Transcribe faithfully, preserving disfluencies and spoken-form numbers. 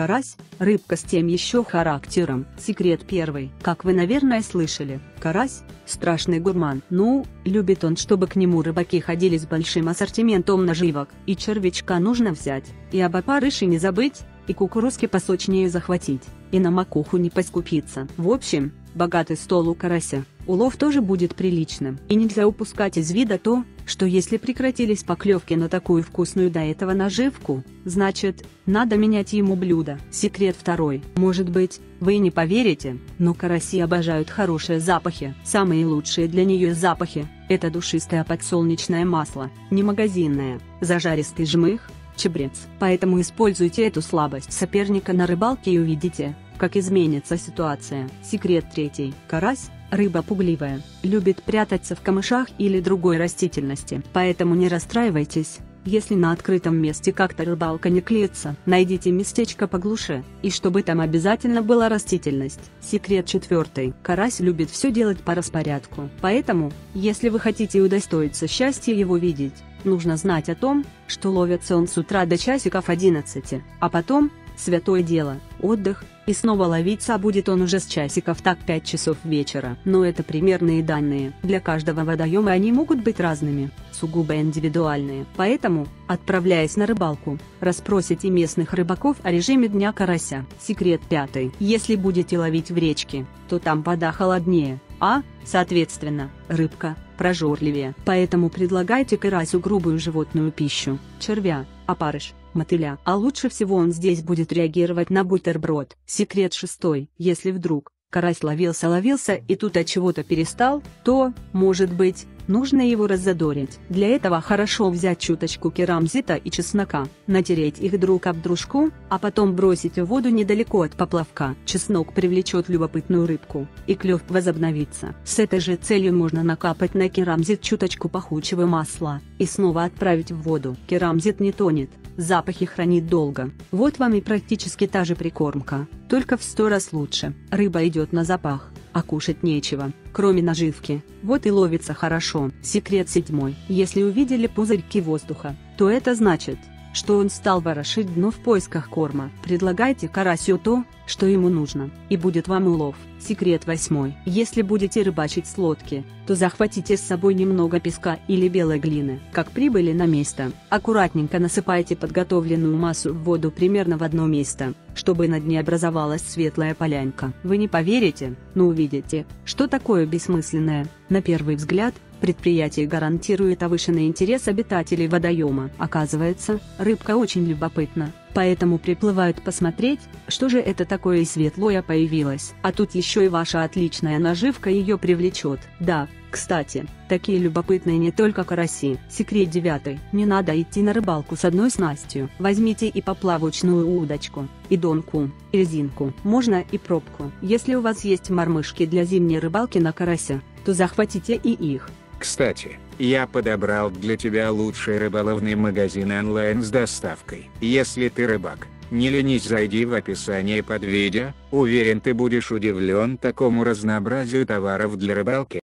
Карась – рыбка с тем еще характером. Секрет первый. Как вы, наверное, слышали, карась – страшный гурман. Ну, любит он, чтобы к нему рыбаки ходили с большим ассортиментом наживок. И червячка нужно взять, и об опарыше не забыть, и кукурузки посочнее захватить, и на макуху не поскупиться. В общем, богатый стол у карася, улов тоже будет приличным. И нельзя упускать из вида то, что если прекратились поклевки на такую вкусную до этого наживку, значит, надо менять ему блюдо. Секрет второй. Может быть, вы и не поверите, но караси обожают хорошие запахи. Самые лучшие для нее запахи – это душистое подсолнечное масло, не магазинное, зажаристый жмых, чебрец. Поэтому используйте эту слабость соперника на рыбалке и увидите, как изменится ситуация. Секрет третий. Карась – рыба пугливая, любит прятаться в камышах или другой растительности. Поэтому не расстраивайтесь, если на открытом месте как-то рыбалка не клеится. Найдите местечко поглуше, и чтобы там обязательно была растительность. Секрет четвертый. Карась любит все делать по распорядку. Поэтому, если вы хотите удостоиться счастья его видеть, нужно знать о том, что ловится он с утра до часиков одиннадцати, а потом, святое дело, отдых, и снова ловиться будет он уже с часиков так пяти часов вечера. Но это примерные данные. Для каждого водоема они могут быть разными, сугубо индивидуальные. Поэтому, отправляясь на рыбалку, расспросите местных рыбаков о режиме дня карася. Секрет пятый. Если будете ловить в речке, то там вода холоднее, а, соответственно, рыбка прожорливее. Поэтому предлагайте карасю грубую животную пищу, червя, опарыш, мотыля. А лучше всего он здесь будет реагировать на бутерброд. Секрет шестой. Если вдруг карась ловился-ловился и тут от чего-то перестал, то, может быть, нужно его раззадорить. Для этого хорошо взять чуточку керамзита и чеснока, натереть их друг об дружку, а потом бросить в воду недалеко от поплавка. Чеснок привлечет любопытную рыбку, и клев возобновится. С этой же целью можно накапать на керамзит чуточку пахучего масла, и снова отправить в воду. Керамзит не тонет, запахи хранит долго. Вот вам и практически та же прикормка, только в сто раз лучше. Рыба идет на запах, а кушать нечего, кроме наживки, вот и ловится хорошо. Секрет седьмой. Если увидели пузырьки воздуха, то это значит, что он стал ворошить дно в поисках корма. Предлагайте карасю то, что ему нужно, и будет вам улов. Секрет восьмой. Если будете рыбачить с лодки, то захватите с собой немного песка или белой глины. Как прибыли на место, аккуратненько насыпайте подготовленную массу в воду примерно в одно место, чтобы на дне образовалась светлая полянка. Вы не поверите, но увидите, что такое бессмысленное, на первый взгляд, предприятие гарантирует повышенный интерес обитателей водоема. Оказывается, рыбка очень любопытна, поэтому приплывают посмотреть, что же это такое и светлое появилось. А тут еще и ваша отличная наживка ее привлечет. Да, кстати, такие любопытные не только караси. Секрет девятый. Не надо идти на рыбалку с одной снастью. Возьмите и поплавочную удочку, и донку, и резинку. Можно и пробку. Если у вас есть мормышки для зимней рыбалки на карася, то захватите и их. Кстати, я подобрал для тебя лучший рыболовный магазин онлайн с доставкой. Если ты рыбак, не ленись, зайди в описание под видео, уверен, ты будешь удивлен такому разнообразию товаров для рыбалки.